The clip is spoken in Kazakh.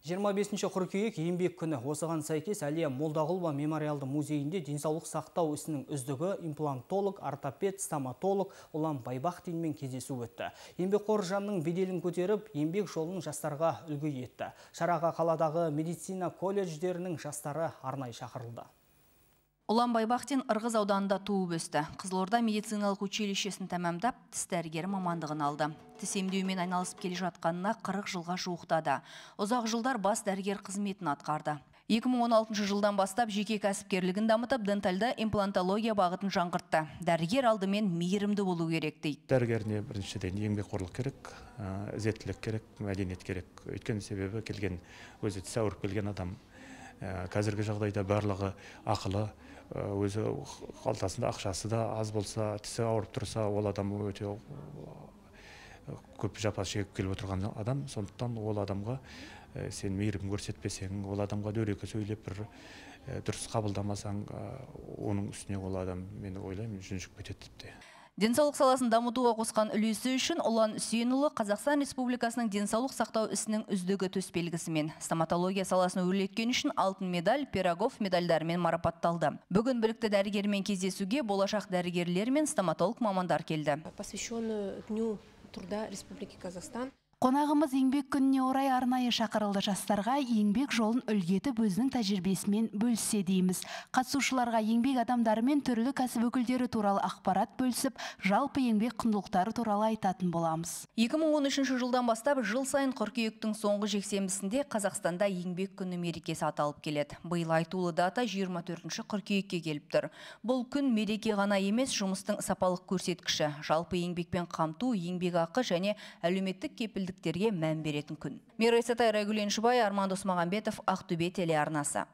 25-ші қыркүйек еңбек күні. Осыған сәйкес Әлия Молдағұлова мемориалды музейінде денсаулық сақтау ісінің үздігі имплантолог, ортопед, стоматолог Ұлан Байбақтинмен кездесу өтті. Еңбекқор жанның беделін көтеріп, еңбек жолын жастарға үлгі етті. Шараға қаладағы медицина колледждерінің жастары арнай шақырылды. Ұлан Байбақтин Ырғыз ауданында туып өсті. Қызылорда медициналық училищесін тәмамдап, тіс дәрігері мамандығын алды. Тіс емдеумен айналысып келе жатқанына 40 жылға жуықтады. Ұзақ жылдар бас дәрігер қызметін атқарды. 2016 жылдан бастап жеке кәсіпкерлігін дамытып, дентальда имплантология бағытын жаңғыртты. Дәрігер алдымен мейірімді болу керек дейді. Дәрігеріне біріншіден еңбекқорлық керек, ізеттілік керек, мәдениет керек. Өйткені себебі келген өзі тіс ауырып келген адам қазіргі жағдайда барлығы ақылы, өзі қалтасында ақшасы да аз болса, тісі ауырып тұрса, ол адам өте көп жапа шегіп келіп отырған адам. Сондықтан ол адамға сен мейірім көрсетпесең, ол адамға дөрекі сөйлеп бір дұрыс қабылдамасаң, оның үстіне ол адам, мен ойлаймын, жүнжіп кетеді тіпті. Денсаулық саласын дамытуға қосқан үлесі үшін Ұлан Үсенұлы Қазақстан Республикасының денсаулық сақтау ісінің үздігі төсбелгісімен, стоматология саласын өрлеткен үшін алтын медаль, Пирогов медальдармен марапатталды. Бүгін білікті дәрігермен кездесуге болашақ дәрігерлер мен стоматолог мамандар келді. Посвященную Дню труда Республики Казахстан. Қонағымыз еңбек күніне орай арнайы шақырылды жастарға еңбек жолын үлгетіп өзінің тәжірибесімен бөліссе дейміз. Қатысушыларға еңбек адамдары мен түрлі кәсіп өкілдері туралы ақпарат бөлісіп, жалпы еңбек құндылықтары туралы айтатын боламыз. 2013 жылдан бастап жыл сайын қыркүйектің соңғы жексенбісінде Қазақстанда еңбек күні мерекесі аталып келеді. Биыл айтулы дата 24-ші қыркүйекке келіп тұр. Бұл күн мереке ғана емес, жұмыстың сапалық көрсеткіші, жалпы еңбекпен қамту, еңбекақы және әлеуметтік кепілдік мән беретін күн. Мирайсатай Райгүлен Шыбай, Арман Досмағамбетов, Ақтөбе телеарнасы.